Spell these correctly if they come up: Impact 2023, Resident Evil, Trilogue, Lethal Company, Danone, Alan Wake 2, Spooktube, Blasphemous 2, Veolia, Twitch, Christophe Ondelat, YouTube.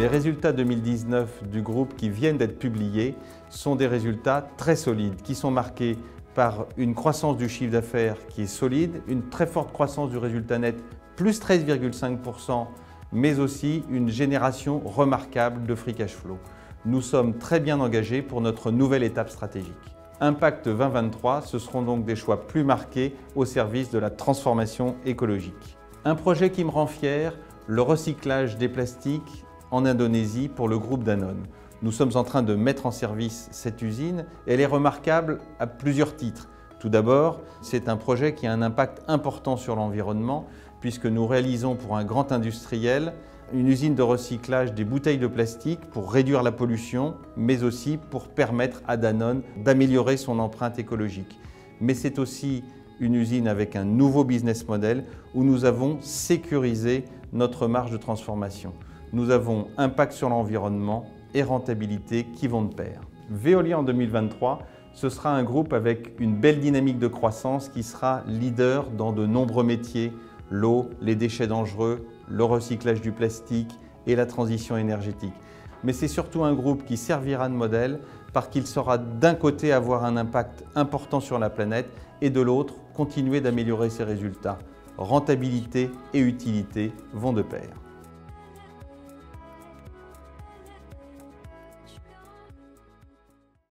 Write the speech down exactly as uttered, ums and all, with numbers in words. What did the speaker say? Les résultats deux mille dix-neuf du groupe qui viennent d'être publiés sont des résultats très solides, qui sont marqués par une croissance du chiffre d'affaires qui est solide, une très forte croissance du résultat net, plus treize virgule cinq pour cent, mais aussi une génération remarquable de free cash flow. Nous sommes très bien engagés pour notre nouvelle étape stratégique. Impact vingt vingt-trois, ce seront donc des choix plus marqués au service de la transformation écologique. Un projet qui me rend fier, le recyclage des plastiques en Indonésie pour le groupe Danone. Nous sommes en train de mettre en service cette usine. Elle est remarquable à plusieurs titres. Tout d'abord, c'est un projet qui a un impact important sur l'environnement puisque nous réalisons pour un grand industriel une usine de recyclage des bouteilles de plastique pour réduire la pollution, mais aussi pour permettre à Danone d'améliorer son empreinte écologique. Mais c'est aussi une usine avec un nouveau business model où nous avons sécurisé notre marge de transformation. Nous avons impact sur l'environnement et rentabilité qui vont de pair. Veolia en deux mille vingt-trois, ce sera un groupe avec une belle dynamique de croissance qui sera leader dans de nombreux métiers, l'eau, les déchets dangereux, le recyclage du plastique et la transition énergétique. Mais c'est surtout un groupe qui servira de modèle parce qu'il saura d'un côté avoir un impact important sur la planète et de l'autre continuer d'améliorer ses résultats. Rentabilité et utilité vont de pair.